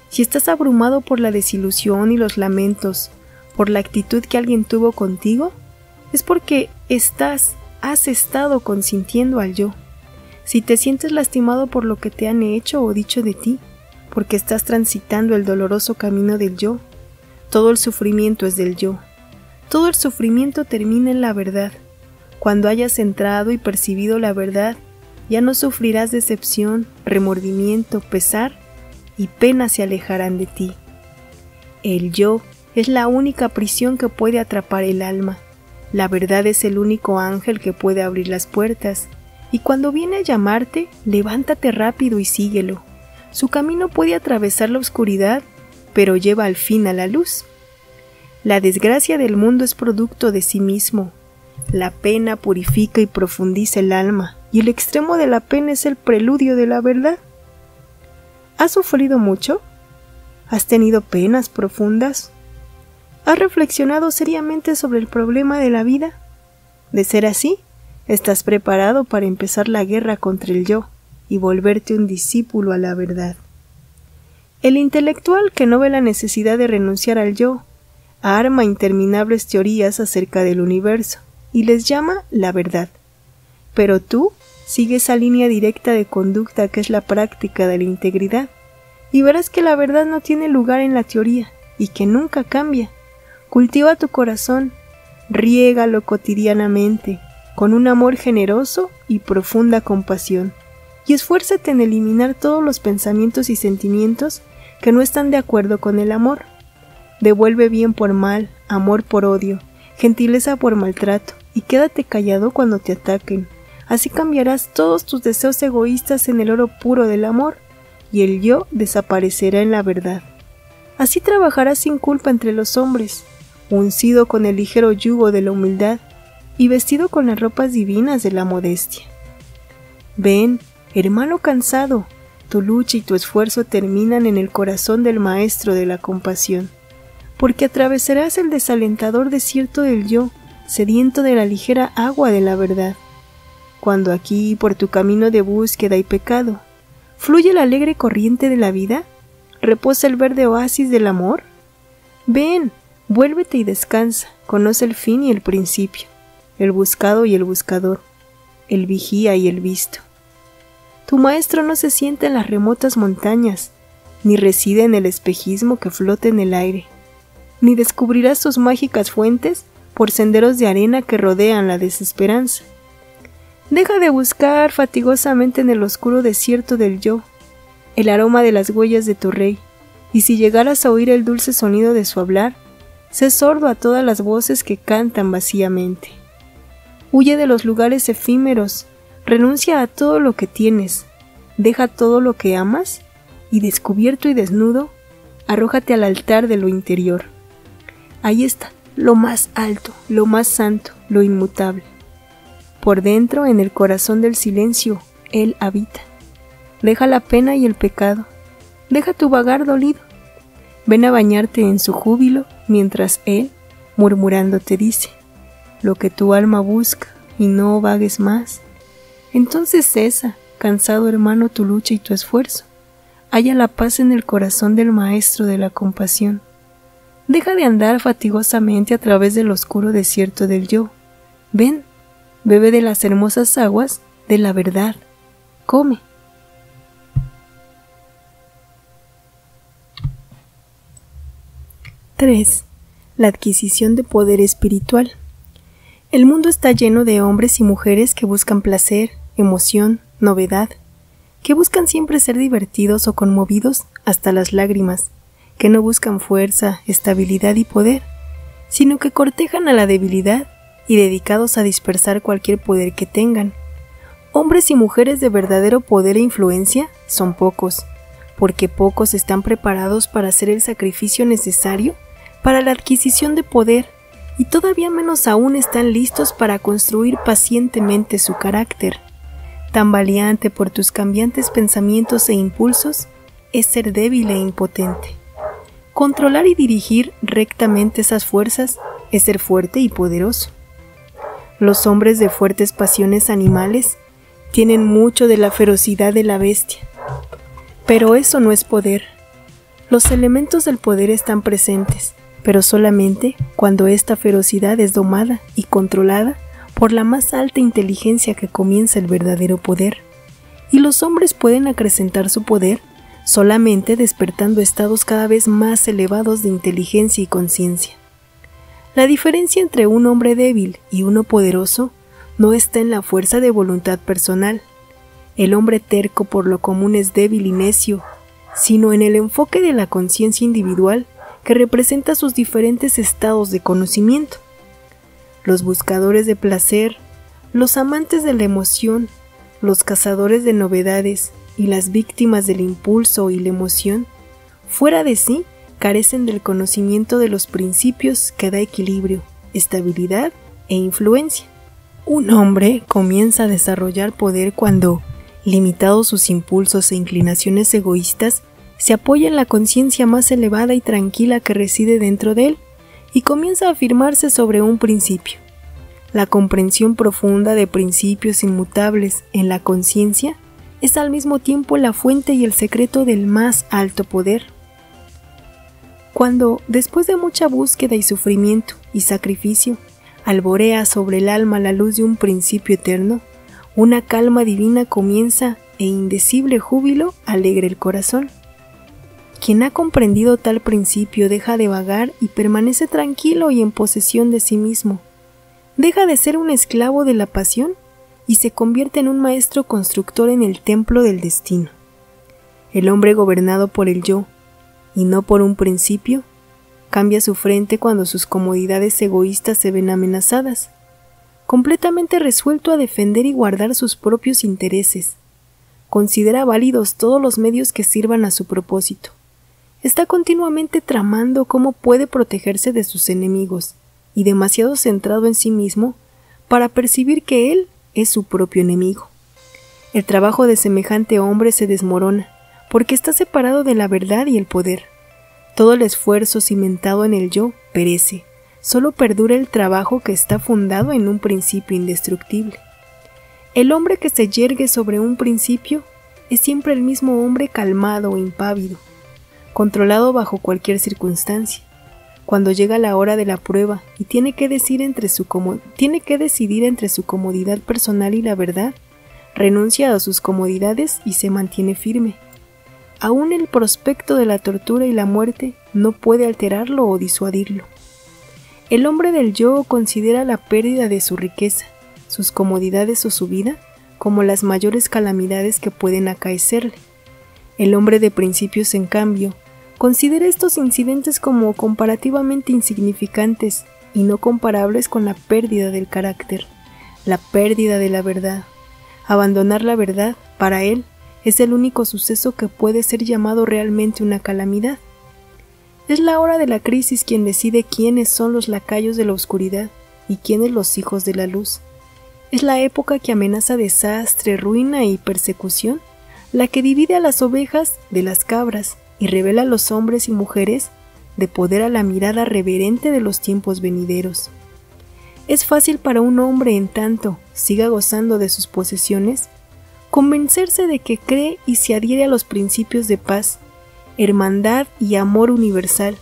Si estás abrumado por la desilusión y los lamentos, por la actitud que alguien tuvo contigo, es porque estás, has estado consintiendo al yo. Si te sientes lastimado por lo que te han hecho o dicho de ti, porque estás transitando el doloroso camino del yo. Todo el sufrimiento es del yo. Todo el sufrimiento termina en la verdad. Cuando hayas entrado y percibido la verdad, ya no sufrirás decepción, remordimiento, pesar y pena se alejarán de ti. El yo es la única prisión que puede atrapar el alma. La verdad es el único ángel que puede abrir las puertas, y cuando viene a llamarte, levántate rápido y síguelo. Su camino puede atravesar la oscuridad, pero lleva al fin a la luz. La desgracia del mundo es producto de sí mismo. La pena purifica y profundiza el alma, y el extremo de la pena es el preludio de la verdad. ¿Has sufrido mucho? ¿Has tenido penas profundas? ¿Has reflexionado seriamente sobre el problema de la vida? De ser así, estás preparado para empezar la guerra contra el yo y volverte un discípulo a la verdad. El intelectual que no ve la necesidad de renunciar al yo, arma interminables teorías acerca del universo y les llama la verdad. Pero tú sigue esa línea directa de conducta que es la práctica de la integridad y verás que la verdad no tiene lugar en la teoría y que nunca cambia. Cultiva tu corazón, riégalo cotidianamente con un amor generoso y profunda compasión. Y esfuérzate en eliminar todos los pensamientos y sentimientos que no están de acuerdo con el amor. Devuelve bien por mal, amor por odio, gentileza por maltrato, y quédate callado cuando te ataquen. Así cambiarás todos tus deseos egoístas en el oro puro del amor, y el yo desaparecerá en la verdad. Así trabajarás sin culpa entre los hombres, uncido con el ligero yugo de la humildad, y vestido con las ropas divinas de la modestia. Ven, hermano cansado, tu lucha y tu esfuerzo terminan en el corazón del Maestro de la Compasión, porque atravesarás el desalentador desierto del yo, sediento de la ligera agua de la verdad. Cuando aquí, por tu camino de búsqueda y pecado, fluye la alegre corriente de la vida, reposa el verde oasis del amor. Ven, vuélvete y descansa, conoce el fin y el principio, el buscado y el buscador, el vigía y el visto. Tu maestro no se sienta en las remotas montañas, ni reside en el espejismo que flota en el aire, ni descubrirás sus mágicas fuentes por senderos de arena que rodean la desesperanza. Deja de buscar fatigosamente en el oscuro desierto del yo. el aroma de las huellas de tu rey, y si llegaras a oír el dulce sonido de su hablar, sé sordo a todas las voces que cantan vacíamente. Huye de los lugares efímeros, renuncia a todo lo que tienes, deja todo lo que amas, y descubierto y desnudo, arrójate al altar de lo interior. Ahí está, lo más alto, lo más santo, lo inmutable. Por dentro, en el corazón del silencio, Él habita. Deja la pena y el pecado, deja tu vagar dolido. Ven a bañarte en su júbilo, mientras Él, murmurando, te dice, lo que tu alma busca, y no vagues más. Entonces cesa, cansado hermano, tu lucha y tu esfuerzo. Halla la paz en el corazón del Maestro de la compasión. Deja de andar fatigosamente a través del oscuro desierto del yo. Ven, bebe de las hermosas aguas de la verdad. Come. tres. La adquisición de poder espiritual. El mundo está lleno de hombres y mujeres que buscan placer, emoción, novedad, que buscan siempre ser divertidos o conmovidos hasta las lágrimas, que no buscan fuerza, estabilidad y poder, sino que cortejan a la debilidad y dedicados a dispersar cualquier poder que tengan. Hombres y mujeres de verdadero poder e influencia son pocos, porque pocos están preparados para hacer el sacrificio necesario para la adquisición de poder, y todavía menos aún están listos para construir pacientemente su carácter. Tambaleante por tus cambiantes pensamientos e impulsos, es ser débil e impotente. Controlar y dirigir rectamente esas fuerzas es ser fuerte y poderoso. Los hombres de fuertes pasiones animales tienen mucho de la ferocidad de la bestia, pero eso no es poder. Los elementos del poder están presentes, pero solamente cuando esta ferocidad es domada y controlada por la más alta inteligencia que comienza el verdadero poder. Y los hombres pueden acrecentar su poder solamente despertando estados cada vez más elevados de inteligencia y conciencia. La diferencia entre un hombre débil y uno poderoso no está en la fuerza de voluntad personal. El hombre terco por lo común es débil y necio, sino en el enfoque de la conciencia individual que representa sus diferentes estados de conocimiento. Los buscadores de placer, los amantes de la emoción, los cazadores de novedades y las víctimas del impulso y la emoción, fuera de sí, carecen del conocimiento de los principios que da equilibrio, estabilidad e influencia. Un hombre comienza a desarrollar poder cuando, limitados sus impulsos e inclinaciones egoístas, se apoya en la conciencia más elevada y tranquila que reside dentro de él y comienza a afirmarse sobre un principio. La comprensión profunda de principios inmutables en la conciencia es al mismo tiempo la fuente y el secreto del más alto poder. Cuando, después de mucha búsqueda y sufrimiento y sacrificio, alborea sobre el alma la luz de un principio eterno, una calma divina comienza e indecible júbilo alegra el corazón. Quien ha comprendido tal principio deja de vagar y permanece tranquilo y en posesión de sí mismo. Deja de ser un esclavo de la pasión y se convierte en un maestro constructor en el templo del destino. El hombre gobernado por el yo, y no por un principio, cambia su frente cuando sus comodidades egoístas se ven amenazadas, completamente resuelto a defender y guardar sus propios intereses. Considera válidos todos los medios que sirvan a su propósito. Está continuamente tramando cómo puede protegerse de sus enemigos y demasiado centrado en sí mismo para percibir que él es su propio enemigo. El trabajo de semejante hombre se desmorona porque está separado de la verdad y el poder. Todo el esfuerzo cimentado en el yo perece. Solo perdura el trabajo que está fundado en un principio indestructible. El hombre que se yergue sobre un principio es siempre el mismo hombre calmado o impávido, controlado bajo cualquier circunstancia. Cuando llega la hora de la prueba y tiene que decidir entre su como- tiene que decidir entre su comodidad personal y la verdad, renuncia a sus comodidades y se mantiene firme. Aún el prospecto de la tortura y la muerte no puede alterarlo o disuadirlo. El hombre del yo considera la pérdida de su riqueza, sus comodidades o su vida como las mayores calamidades que pueden acaecerle. El hombre de principios, en cambio, considera estos incidentes como comparativamente insignificantes y no comparables con la pérdida del carácter, la pérdida de la verdad. Abandonar la verdad, para él, es el único suceso que puede ser llamado realmente una calamidad. Es la hora de la crisis quien decide quiénes son los lacayos de la oscuridad y quiénes los hijos de la luz. Es la época que amenaza desastre, ruina y persecución, la que divide a las ovejas de las cabras y revela a los hombres y mujeres de poder a la mirada reverente de los tiempos venideros. Es fácil para un hombre, en tanto siga gozando de sus posesiones, convencerse de que cree y se adhiere a los principios de paz, hermandad y amor universal,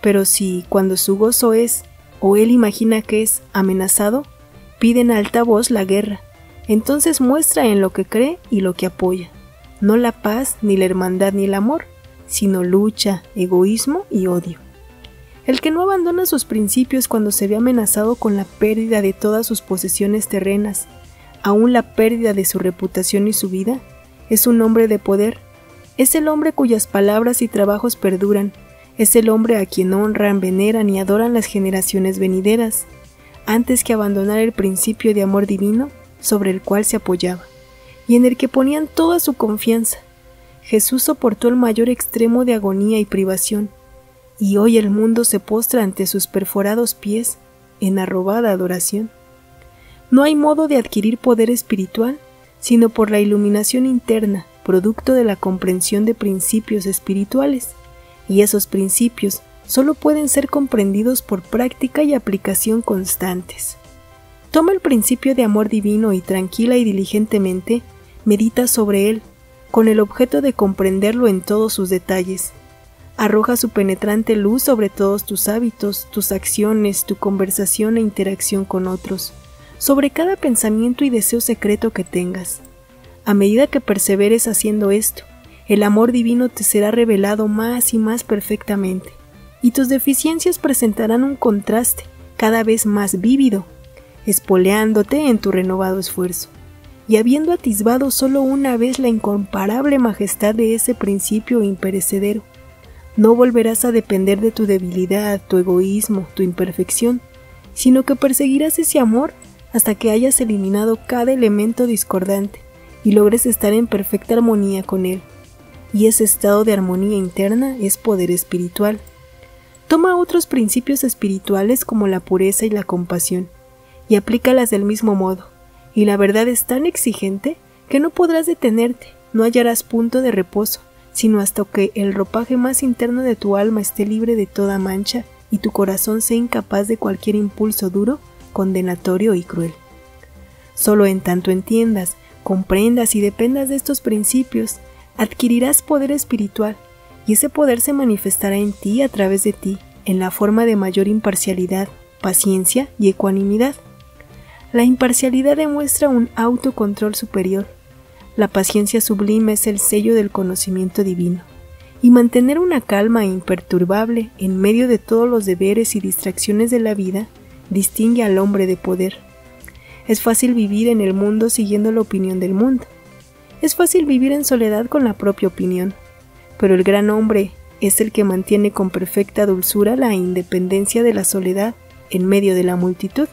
pero si, cuando su gozo es, o él imagina que es, amenazado, pide en alta voz la guerra, entonces muestra en lo que cree y lo que apoya, no la paz, ni la hermandad, ni el amor, sino lucha, egoísmo y odio. El que no abandona sus principios cuando se ve amenazado con la pérdida de todas sus posesiones terrenas, aún la pérdida de su reputación y su vida, es un hombre de poder, es el hombre cuyas palabras y trabajos perduran, es el hombre a quien honran, veneran y adoran las generaciones venideras, antes que abandonar el principio de amor divino sobre el cual se apoyaba, y en el que ponían toda su confianza. Jesús soportó el mayor extremo de agonía y privación, y hoy el mundo se postra ante sus perforados pies en arrobada adoración. No hay modo de adquirir poder espiritual, sino por la iluminación interna, producto de la comprensión de principios espirituales, y esos principios solo pueden ser comprendidos por práctica y aplicación constantes. Toma el principio de amor divino y tranquila y diligentemente medita sobre él, con el objeto de comprenderlo en todos sus detalles. Arroja su penetrante luz sobre todos tus hábitos, tus acciones, tu conversación e interacción con otros, sobre cada pensamiento y deseo secreto que tengas. A medida que perseveres haciendo esto, el amor divino te será revelado más y más perfectamente, y tus deficiencias presentarán un contraste cada vez más vívido, espoleándote en tu renovado esfuerzo. Y habiendo atisbado solo una vez la incomparable majestad de ese principio imperecedero, no volverás a depender de tu debilidad, tu egoísmo, tu imperfección, sino que perseguirás ese amor hasta que hayas eliminado cada elemento discordante y logres estar en perfecta armonía con él. Y ese estado de armonía interna es poder espiritual. Toma otros principios espirituales como la pureza y la compasión, y aplícalas del mismo modo, y la verdad es tan exigente que no podrás detenerte, no hallarás punto de reposo, sino hasta que el ropaje más interno de tu alma esté libre de toda mancha y tu corazón sea incapaz de cualquier impulso duro, condenatorio y cruel. Solo en tanto entiendas, comprendas y dependas de estos principios, adquirirás poder espiritual, y ese poder se manifestará en ti, a través de ti, en la forma de mayor imparcialidad, paciencia y ecuanimidad. La imparcialidad demuestra un autocontrol superior. La paciencia sublime es el sello del conocimiento divino, y mantener una calma imperturbable en medio de todos los deberes y distracciones de la vida distingue al hombre de poder. Es fácil vivir en el mundo siguiendo la opinión del mundo. Es fácil vivir en soledad con la propia opinión, pero el gran hombre es el que mantiene con perfecta dulzura la independencia de la soledad en medio de la multitud.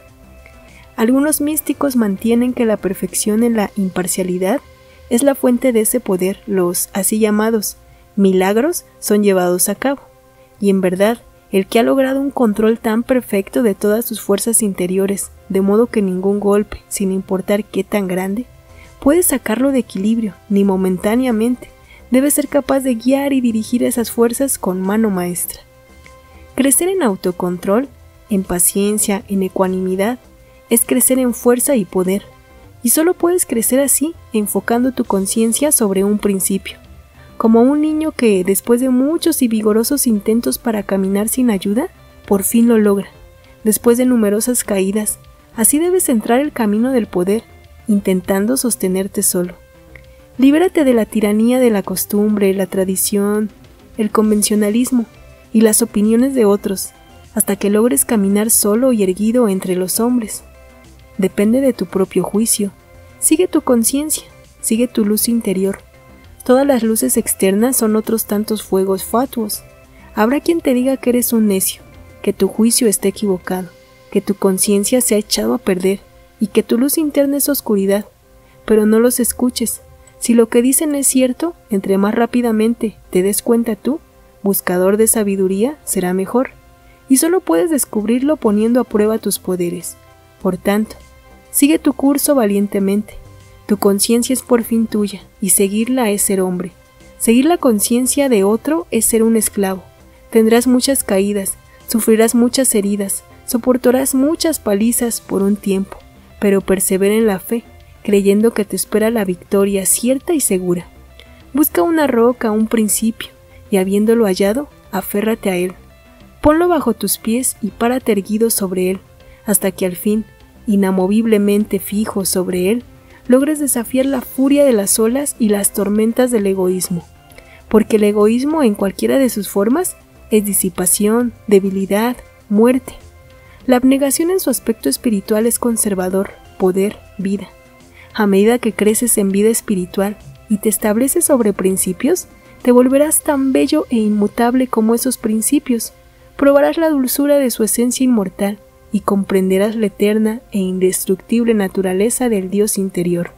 Algunos místicos mantienen que la perfección en la imparcialidad es la fuente de ese poder. Los así llamados milagros son llevados a cabo, y en verdad, el que ha logrado un control tan perfecto de todas sus fuerzas interiores, de modo que ningún golpe, sin importar qué tan grande, puede sacarlo de equilibrio, ni momentáneamente, debe ser capaz de guiar y dirigir esas fuerzas con mano maestra. Crecer en autocontrol, en paciencia, en ecuanimidad, es crecer en fuerza y poder, y solo puedes crecer así enfocando tu conciencia sobre un principio. Como un niño que, después de muchos y vigorosos intentos para caminar sin ayuda, por fin lo logra, después de numerosas caídas, así debes entrar el camino del poder, intentando sostenerte solo. Libérate de la tiranía de la costumbre, la tradición, el convencionalismo y las opiniones de otros, hasta que logres caminar solo y erguido entre los hombres. Depende de tu propio juicio. Sigue tu conciencia, sigue tu luz interior. Todas las luces externas son otros tantos fuegos fatuos. Habrá quien te diga que eres un necio, que tu juicio está equivocado, que tu conciencia se ha echado a perder y que tu luz interna es oscuridad, pero no los escuches. Si lo que dicen es cierto, entre más rápidamente te des cuenta tú, buscador de sabiduría, será mejor, y solo puedes descubrirlo poniendo a prueba tus poderes. Por tanto, sigue tu curso valientemente. Tu conciencia es por fin tuya, y seguirla es ser hombre. Seguir la conciencia de otro es ser un esclavo. Tendrás muchas caídas, sufrirás muchas heridas, soportarás muchas palizas por un tiempo, pero persevera en la fe, creyendo que te espera la victoria cierta y segura. Busca una roca, un principio, y habiéndolo hallado, aférrate a él. Ponlo bajo tus pies y párate erguido sobre él, hasta que al fin, inamoviblemente fijo sobre él, logres desafiar la furia de las olas y las tormentas del egoísmo. Porque el egoísmo, en cualquiera de sus formas, es disipación, debilidad, muerte. La abnegación en su aspecto espiritual es conservador, poder, vida. A medida que creces en vida espiritual y te estableces sobre principios, te volverás tan bello e inmutable como esos principios, probarás la dulzura de su esencia inmortal y comprenderás la eterna e indestructible naturaleza del Dios interior.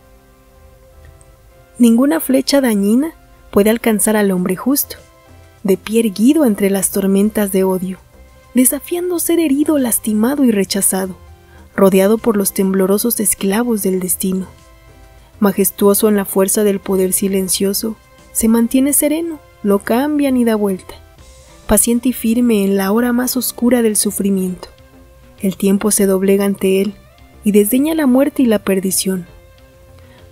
Ninguna flecha dañina puede alcanzar al hombre justo, de pie erguido entre las tormentas de odio, desafiando ser herido, lastimado y rechazado, rodeado por los temblorosos esclavos del destino. Majestuoso en la fuerza del poder silencioso, se mantiene sereno, no cambia ni da vuelta, paciente y firme en la hora más oscura del sufrimiento. El tiempo se doblega ante él y desdeña la muerte y la perdición.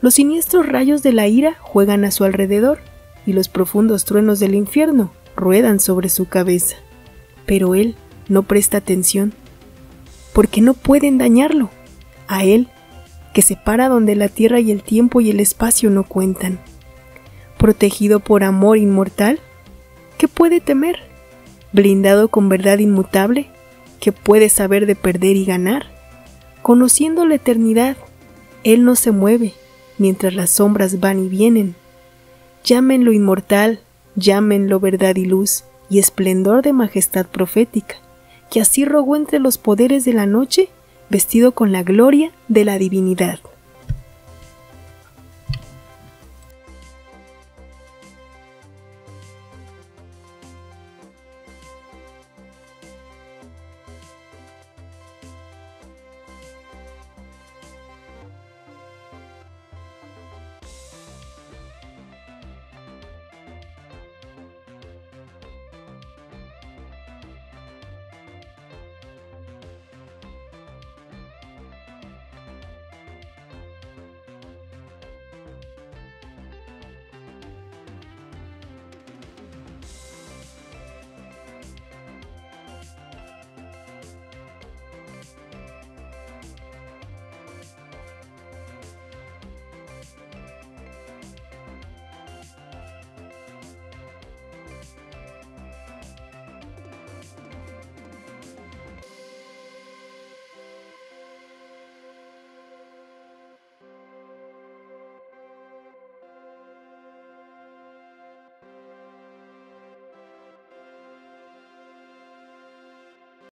Los siniestros rayos de la ira juegan a su alrededor y los profundos truenos del infierno ruedan sobre su cabeza. Pero él no presta atención, porque no pueden dañarlo, a él, que se para donde la tierra y el tiempo y el espacio no cuentan. Protegido por amor inmortal, ¿qué puede temer? Blindado con verdad inmutable, ¿qué puede saber de perder y ganar? Conociendo la eternidad, él no se mueve mientras las sombras van y vienen. Llámenlo inmortal, llámenlo verdad y luz y esplendor de majestad profética, que así rogó entre los poderes de la noche, vestido con la gloria de la divinidad.